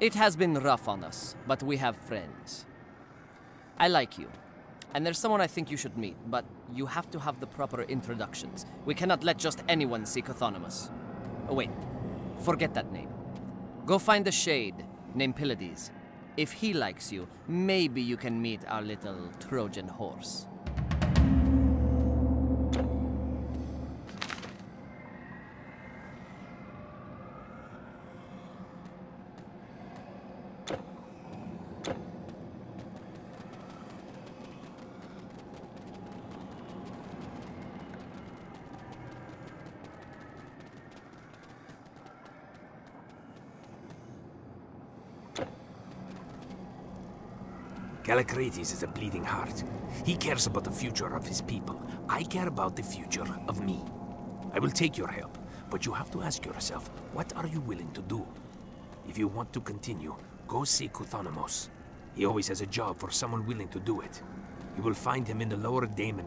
It has been rough on us, but we have friends. I like you, and there's someone I think you should meet, but you have to have the proper introductions. We cannot let just anyone see Cuthonymous. Oh wait, forget that name. Go find a shade named Pylades. If he likes you, maybe you can meet our little Trojan horse. Galacrates is a bleeding heart. He cares about the future of his people. I care about the future of me. I will take your help, but you have to ask yourself, what are you willing to do? If you want to continue, go see Cuthonymous. He always has a job for someone willing to do it. You will find him in the lower Daemon.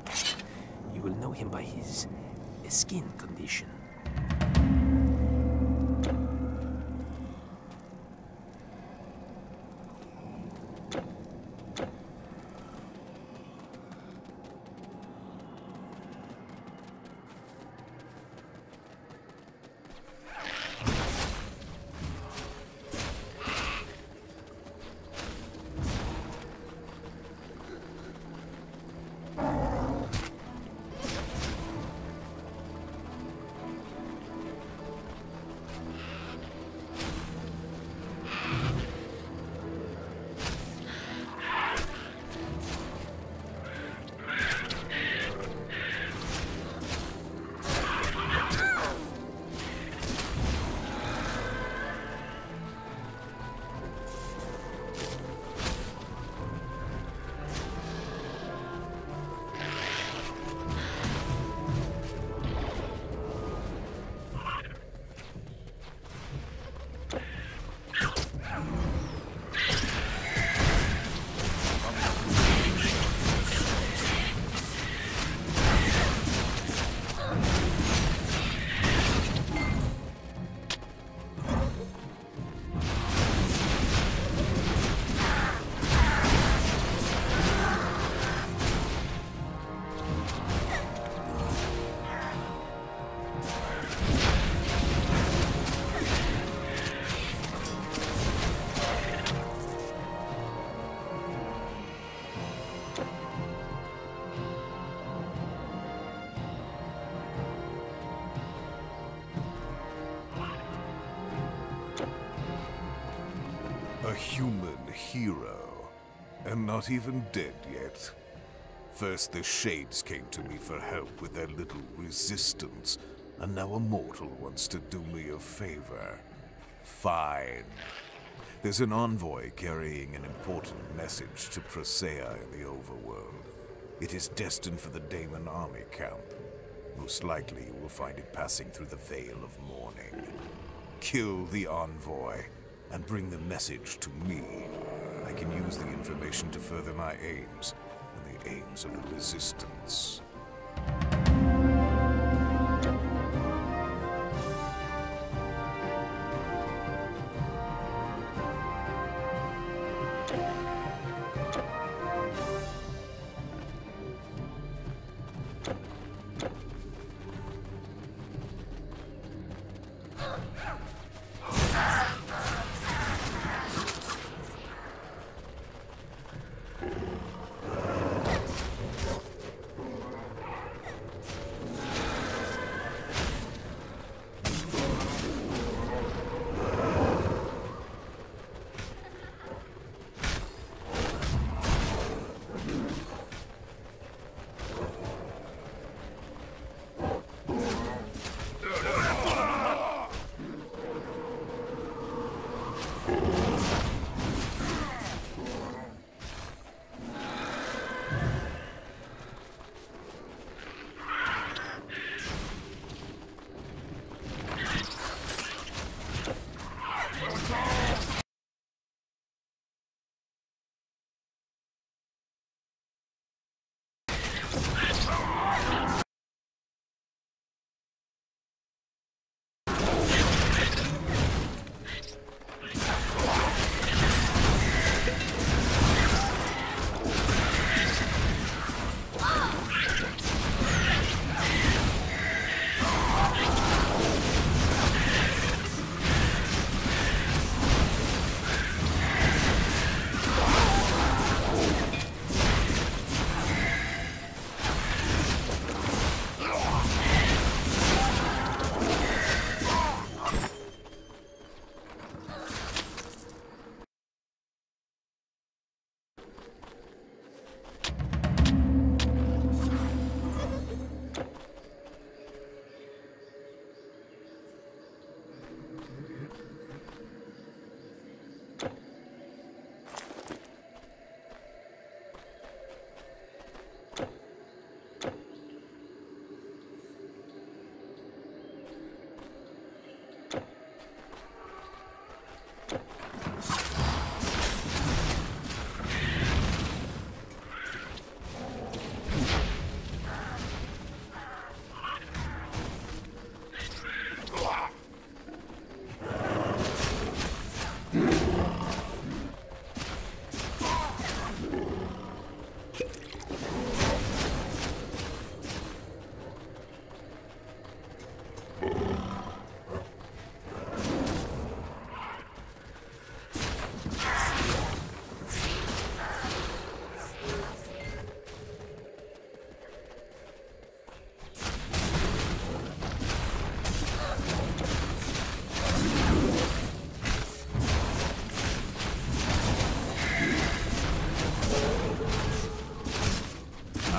You will know him by his skin condition. A human hero, and not even dead yet. First the Shades came to me for help with their little resistance, and now a mortal wants to do me a favor. Fine. There's an envoy carrying an important message to Prasea in the overworld. It is destined for the Daemon army camp. Most likely you will find it passing through the Vale of Mourning. Kill the envoy and bring the message to me. I can use the information to further my aims, and the aims of the Resistance.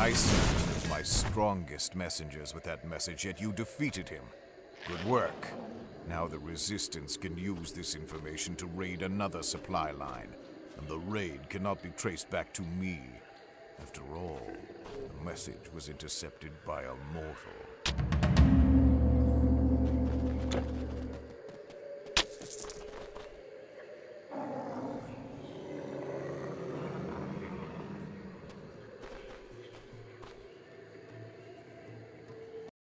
I sent one of my strongest messengers with that message, yet you defeated him. Good work. Now the Resistance can use this information to raid another supply line, and the raid cannot be traced back to me. After all, the message was intercepted by a mortal.